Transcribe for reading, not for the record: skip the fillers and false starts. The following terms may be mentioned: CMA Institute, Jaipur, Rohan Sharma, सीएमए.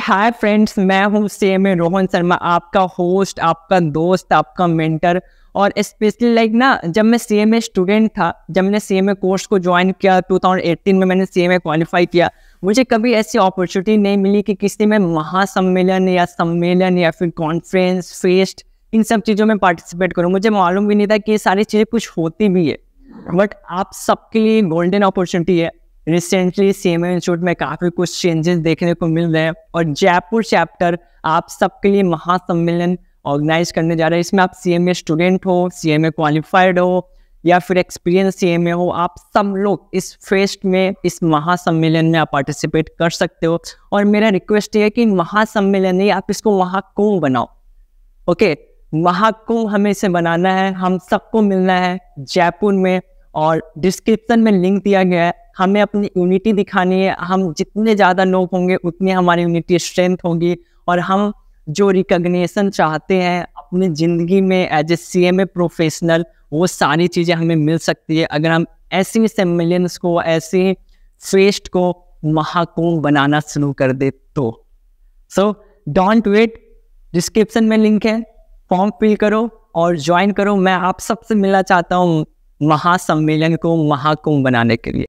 Hi friends, मैं हूँ सीएमए Rohan Sharma, आपका होस्ट, आपका दोस्त, आपका मेंटर। और स्पेशली जब मैं सीएमए स्टूडेंट था, जब मैंने सीएमए कोर्स को ज्वाइन किया 2018 में, मैंने सीएमए क्वालिफाई किया, मुझे कभी ऐसी अपॉर्चुनिटी नहीं मिली कि किसी में महासम्मेलन या सम्मेलन या फिर कॉन्फ्रेंस, फेस्ट, इन सब चीज़ों में पार्टिसिपेट करूँ। मुझे मालूम भी नहीं था कि ये सारी चीज़ें कुछ होती भी है, बट आप सबके लिए गोल्डन अपॉर्चुनिटी है। रिसेंटली सीएमए इंस्टीट्यूट में काफ़ी कुछ चेंजेस देखने को मिल रहे हैं और जयपुर चैप्टर आप सबके लिए महासम्मेलन ऑर्गेनाइज करने जा रहे हैं। इसमें आप सीएमए स्टूडेंट हो, सीएमए क्वालिफाइड हो या फिर एक्सपीरियंस सीएमए हो, आप सब लोग इस फेस्ट में, इस महासम्मेलन में आप पार्टिसिपेट कर सकते हो। और मेरा रिक्वेस्ट ये है कि महासम्मेलन नहीं, आप इसको महाकुंभ बनाओ। ओके, महाकुंभ हमें इसे बनाना है, हम सबको मिलना है जयपुर में। और डिस्क्रिप्शन में लिंक दिया गया है, हमें अपनी यूनिटी दिखानी है। हम जितने ज़्यादा लोग होंगे उतनी हमारी यूनिटी स्ट्रेंथ होगी और हम जो रिकॉग्निशन चाहते हैं अपनी ज़िंदगी में एज ए सीएमए प्रोफेशनल, वो सारी चीज़ें हमें मिल सकती है अगर हम ऐसे सम्मेलन्स को, ऐसे फेस्ट को महाकुंभ बनाना शुरू कर दे तो। सो डोंट वेट, डिस्क्रिप्शन में लिंक है, फॉर्म फिल करो और ज्वाइन करो। मैं आप सबसे मिलना चाहता हूँ महासम्मेलन को महाकुंभ बनाने के लिए।